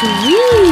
Sweet!